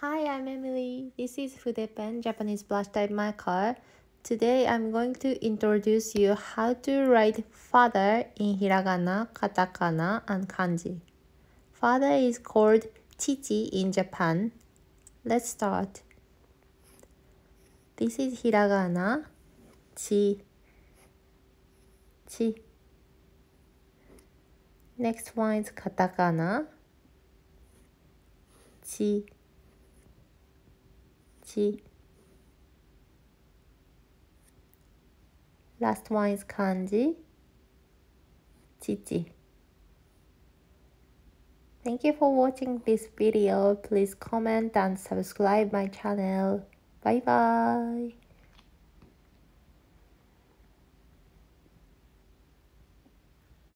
Hi, I'm Emily. This is Fudepen, Japanese brush type marker. Today I'm going to introduce you how to write father in hiragana, katakana, and kanji. Father is called chichi in Japan. Let's start. This is hiragana, chi, chi. Next one is katakana, chi. Last one is kanji, chichi. Thank you for watching this video. Please comment and subscribe my channel. Bye bye.